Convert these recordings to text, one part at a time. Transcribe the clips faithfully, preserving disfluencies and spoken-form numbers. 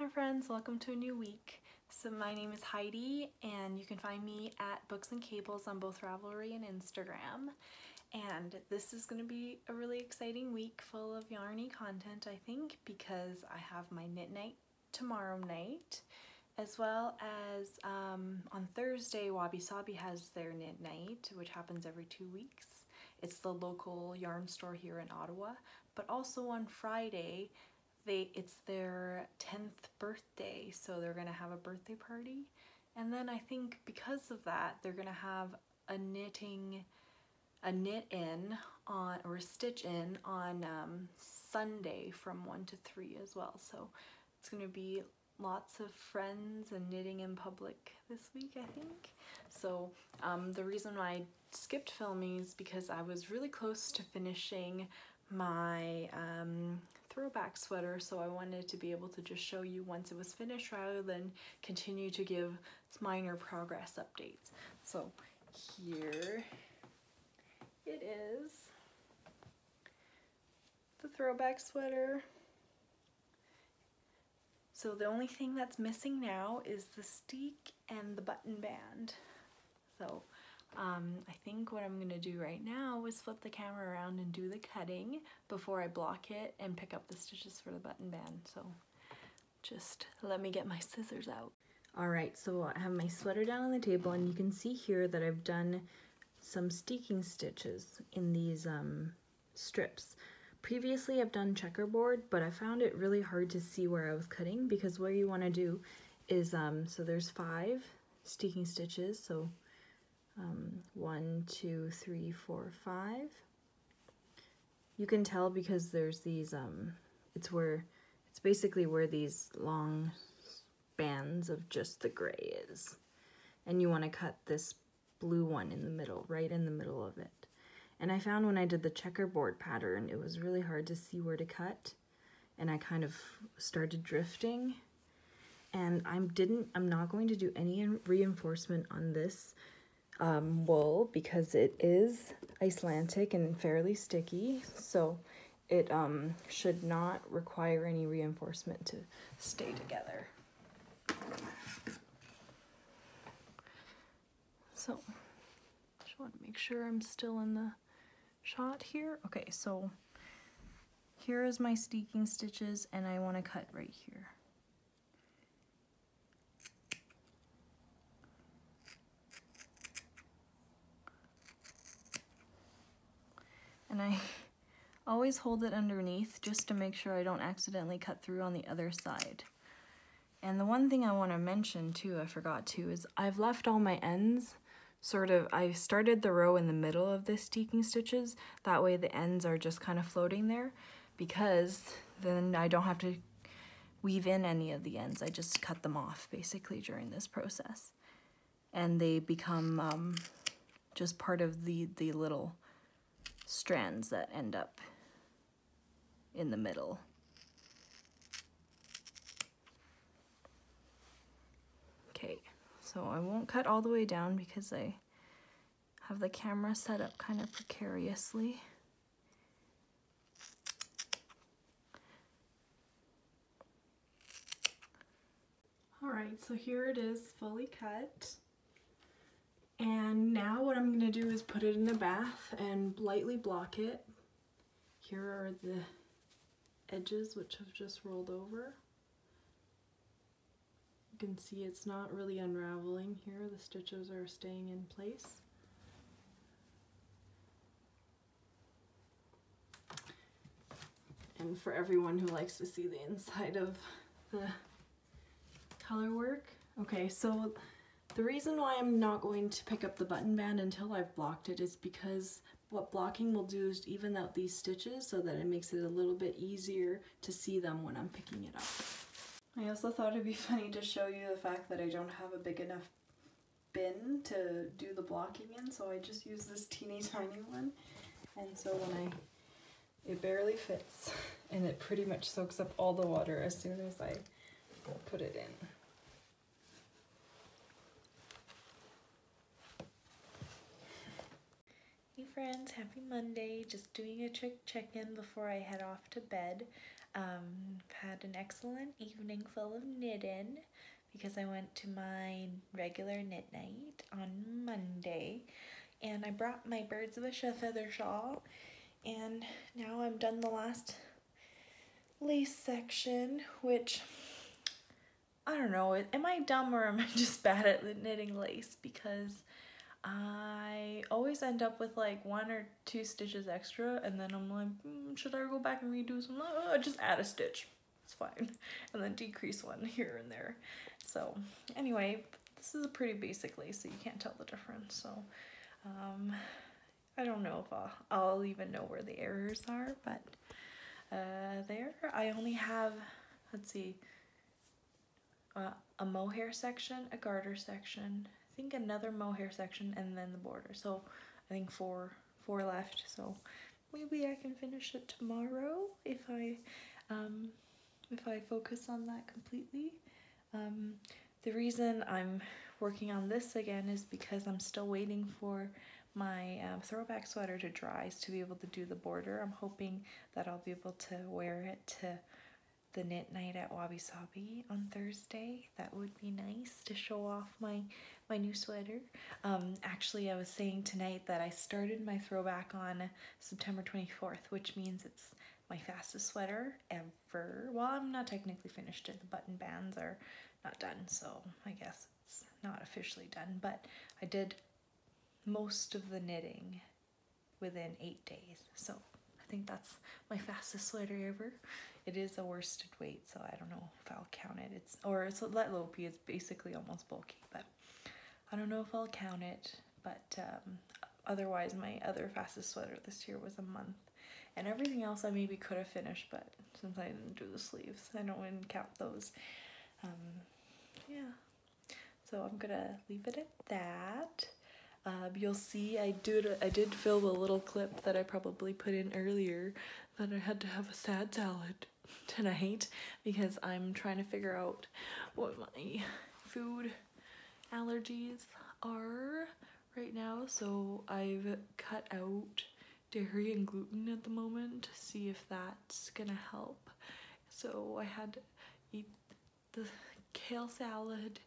Hi friends, welcome to a new week. So my name is Heidi and you can find me at Books and Cables on both Ravelry and Instagram. And this is going to be a really exciting week full of yarny content, I think, because I have my knit night tomorrow night, as well as um, on Thursday Wabi Sabi has their knit night, which happens every two weeks. It's the local yarn store here in Ottawa, but also on Friday, They, it's their tenth birthday, so they're gonna have a birthday party. And then I think because of that, they're gonna have a knitting, a knit in on, or a stitch in on um, Sunday from one to three as well. So it's gonna be lots of friends and knitting in public this week, I think. So um, the reason why I skipped filming is because I was really close to finishing my um, throwback sweater, so I wanted to be able to just show you once it was finished rather than continue to give minor progress updates. So here it is, the throwback sweater. So the only thing that's missing now is the steek and the button band. So Um, I think what I'm going to do right now is flip the camera around and do the cutting before I block it and pick up the stitches for the button band. So just let me get my scissors out. Alright, so I have my sweater down on the table and you can see here that I've done some steeking stitches in these um, strips. Previously I've done checkerboard, but I found it really hard to see where I was cutting, because what you want to do is, um, so there's five steeking stitches, so Um, one, two, three, four, five. You can tell because there's these, um, it's where, it's basically where these long bands of just the gray is. And you want to cut this blue one in the middle, right in the middle of it. And I found when I did the checkerboard pattern, it was really hard to see where to cut. And I kind of started drifting. And I didn't, I'm not going to do any reinforcement on this Um, wool, because it is Icelandic and fairly sticky, so it um, should not require any reinforcement to stay together. So just want to make sure I'm still in the shot here. Okay, so here is my steeking stitches and I want to cut right here. And I always hold it underneath just to make sure I don't accidentally cut through on the other side. And the one thing I want to mention too, I forgot to, is I've left all my ends sort of, I started the row in the middle of this steeking stitches, that way the ends are just kind of floating there, because then I don't have to weave in any of the ends, I just cut them off basically during this process. And they become um, just part of the, the little strands that end up in the middle. Okay, so I won't cut all the way down because I have the camera set up kind of precariously. All right, so here it is fully cut. And now what I'm going to do is put it in the bath and lightly block it. Here are the edges which have just rolled over. You can see it's not really unraveling here, the stitches are staying in place. And for everyone who likes to see the inside of the color work. Okay, so the reason why I'm not going to pick up the button band until I've blocked it is because what blocking will do is even out these stitches so that it makes it a little bit easier to see them when I'm picking it up. I also thought it'd be funny to show you the fact that I don't have a big enough bin to do the blocking in, so I just use this teeny tiny one, and so when I, it barely fits and it pretty much soaks up all the water as soon as I put it in. Hey friends, happy Monday. Just doing a quick check-in before I head off to bed. Um, had an excellent evening full of knitting because I went to my regular knit night on Monday, and I brought my Birds of a Feather Shawl, and now I'm done the last lace section, which I don't know, am I dumb or am I just bad at knitting lace? Because I always end up with like one or two stitches extra, and then I'm like, mm, should I go back and redo some? Oh, just add a stitch, it's fine, and then decrease one here and there. So anyway, this is a pretty basic lace, so you can't tell the difference. So um, I don't know if I'll, I'll even know where the errors are, but uh, there I only have, let's see, uh, a mohair section, a garter section, I think another mohair section, and then the border. So I think four four left, so maybe I can finish it tomorrow if I um, if I focus on that completely. Um, the reason I'm working on this again is because I'm still waiting for my um, throwback sweater to dry to be able to do the border. I'm hoping that I'll be able to wear it to the knit night at Wabi Sabi on Thursday. That would be nice to show off my my new sweater. Um, actually, I was saying tonight that I started my throwback on September twenty-fourth, which means it's my fastest sweater ever. Well, I'm not technically finished it. The button bands are not done, so I guess it's not officially done, but I did most of the knitting within eight days. So I think that's my fastest sweater ever. It is a worsted weight, so I don't know if I'll count it. It's, or it's let low be, it's basically almost bulky, but I don't know if I'll count it. But um, otherwise, my other fastest sweater this year was a month, and everything else I maybe could have finished, but since I didn't do the sleeves, I don't even count those. Um, yeah, so I'm gonna leave it at that. Uh, you'll see I did, I did film a little clip that I probably put in earlier that I had to have a sad salad tonight because I'm trying to figure out what my food allergies are right now. So I've cut out dairy and gluten at the moment to see if that's gonna help. So I had to eat the kale salad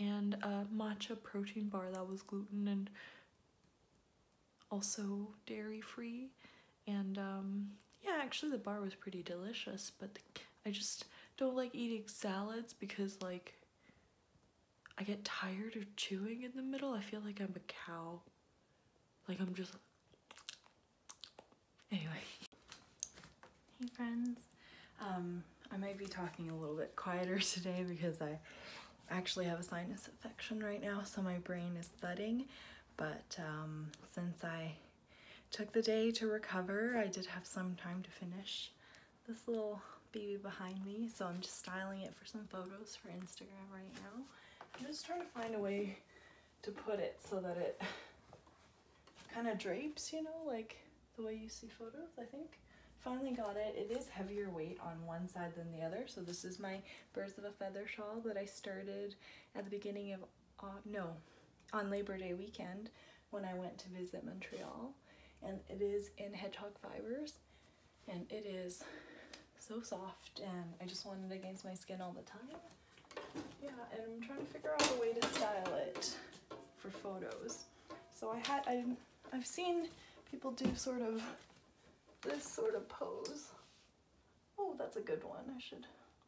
and a matcha protein bar that was gluten and also dairy free, and um, yeah, actually the bar was pretty delicious, but the, I just don't like eating salads because like I get tired of chewing in the middle. I feel like I'm a cow, like I'm just, anyway. Hey friends, um, I might be talking a little bit quieter today because I actually have a sinus infection right now, so my brain is thudding, but um, since I took the day to recover, I did have some time to finish this little baby behind me, so I'm just styling it for some photos for Instagram right now. I'm just trying to find a way to put it so that it kind of drapes, you know, like the way you see photos, I think. Finally got it. It is heavier weight on one side than the other. So this is my Birds of a Feather shawl that I started at the beginning of, uh, no, on Labor Day weekend when I went to visit Montreal. And it is in Hedgehog Fibers. And it is so soft, and I just want it against my skin all the time. Yeah, and I'm trying to figure out a way to style it for photos. So I had, I, I've seen people do sort of this sort of pose. Oh, that's a good one. I should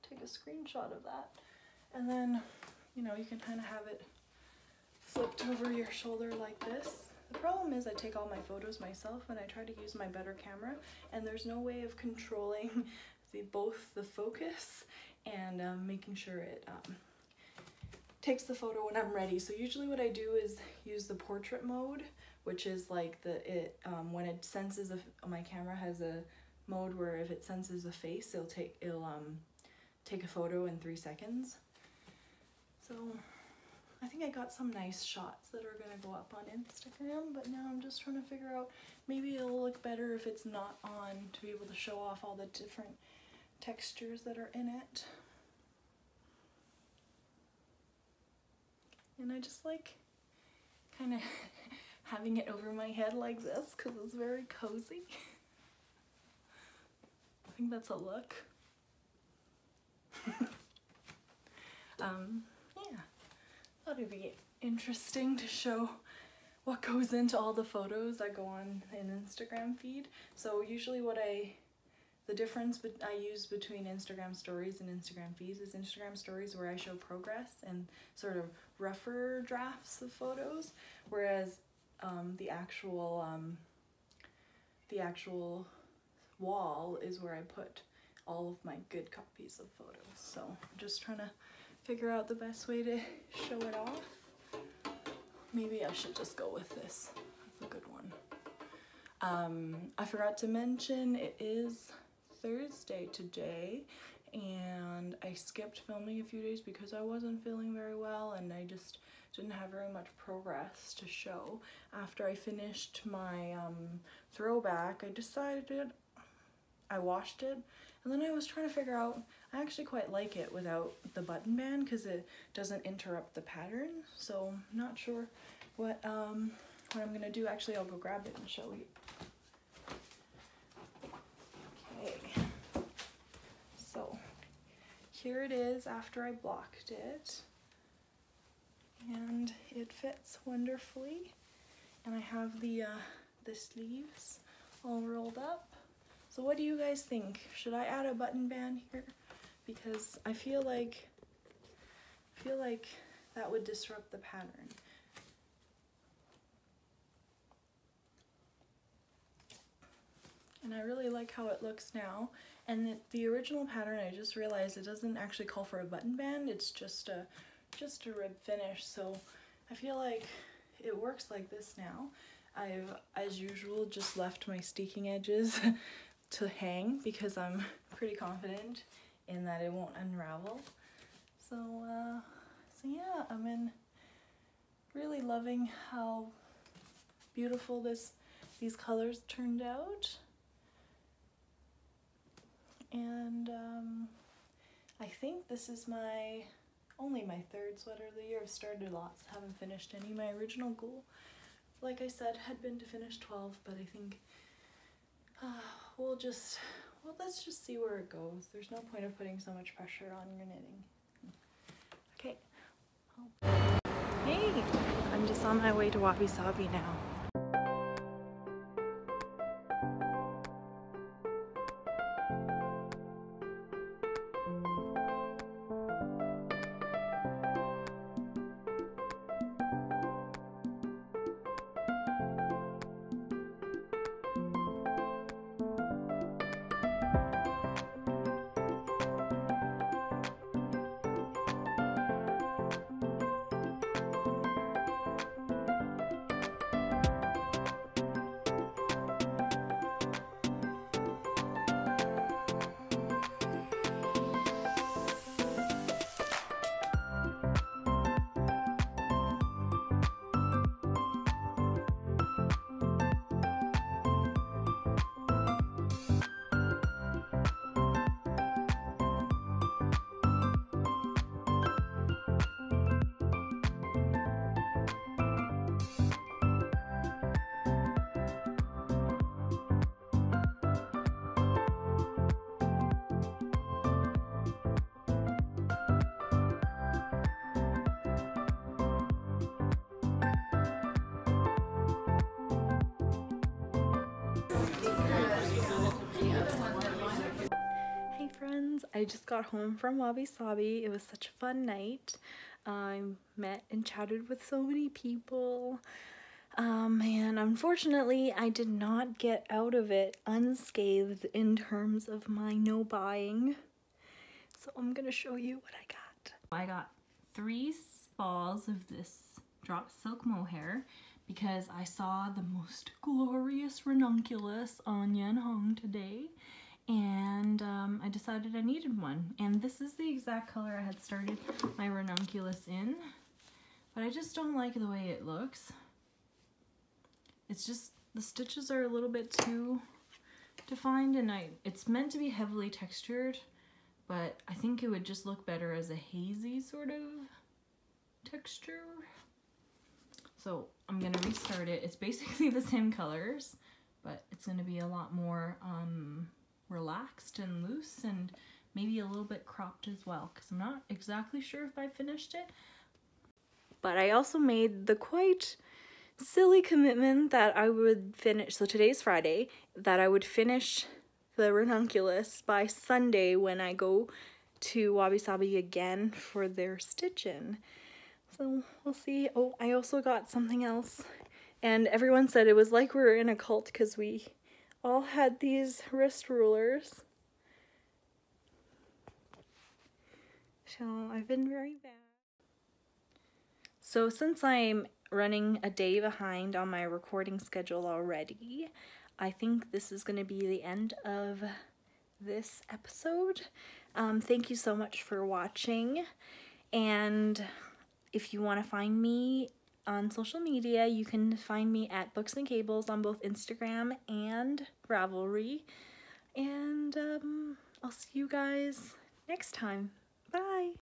take a screenshot of that. And then, you know, you can kind of have it flipped over your shoulder like this. The problem is I take all my photos myself and I try to use my better camera, and there's no way of controlling the both the focus and um, making sure it um, takes the photo when I'm ready. So usually what I do is use the portrait mode, which is like the it um, when it senses a, my camera has a mode where if it senses a face, it'll take it'll um take a photo in three seconds. So I think I got some nice shots that are gonna go up on Instagram, but now I'm just trying to figure out, maybe it'll look better if it's not on to be able to show off all the different textures that are in it. And I just like kind of having it over my head like this because it's very cozy. I think that's a look. um, yeah, thought it'd be interesting to show what goes into all the photos that go on an Instagram feed. So usually what I, the difference be I use between Instagram stories and Instagram feeds is Instagram stories where I show progress and sort of rougher drafts of photos, whereas um, the actual um, the actual wall is where I put all of my good copies of photos. So I'm just trying to figure out the best way to show it off. Maybe I should just go with this. That's a good one. Um, I forgot to mention it is Thursday today, and I skipped filming a few days because I wasn't feeling very well and I just didn't have very much progress to show. After I finished my um, throwback, I decided I washed it, and then I was trying to figure out, I actually quite like it without the button band because it doesn't interrupt the pattern, so I'm not sure what, um, what I'm gonna do. Actually, I'll go grab it and show you. Okay, so here it is after I blocked it, and it fits wonderfully, and I have the, uh, the sleeves all rolled up. So what do you guys think? Should I add a button band here? Because I feel like I feel like that would disrupt the pattern. And I really like how it looks now. And the, the original pattern, I just realized it doesn't actually call for a button band. It's just a just a rib finish. So I feel like it works like this now. I've, as usual, just left my sticking edges to hang because I'm pretty confident in that it won't unravel. So, uh, so yeah, I'm in really loving how beautiful this these colors turned out, and um, I think this is my only my third sweater of the year. I've started lots, haven't finished any. My original goal, like I said, had been to finish twelve, but I think uh, we'll just, well, let's just see where it goes. There's no point of putting so much pressure on your knitting. Okay. Oh. Hey, I'm just on my way to Wabi Sabi now. I just got home from Wabi Sabi. It was such a fun night. I met and chatted with so many people. Um, and unfortunately, I did not get out of it unscathed in terms of my no buying. So I'm gonna show you what I got. I got three balls of this drop silk mohair because I saw the most glorious ranunculus on Yan Hong today. And um, I decided I needed one. And this is the exact color I had started my ranunculus in, but I just don't like the way it looks. It's just, the stitches are a little bit too defined, and I, it's meant to be heavily textured, but I think it would just look better as a hazy sort of texture. So I'm gonna restart it. It's basically the same colors, but it's gonna be a lot more, um, relaxed and loose and maybe a little bit cropped as well, because I'm not exactly sure if I finished it. But I also made the quite silly commitment that I would finish, so today's Friday, that I would finish the ranunculus by Sunday when I go to Wabi Sabi again for their stitch-in. So we'll see. Oh, I also got something else, and everyone said it was like we were in a cult because we all had these wrist rulers. So I've been very bad. So since I'm running a day behind on my recording schedule already, I think this is going to be the end of this episode. Um, thank you so much for watching, and if you want to find me on social media, you can find me at Books and Cables on both Instagram and Ravelry, and um, I'll see you guys next time.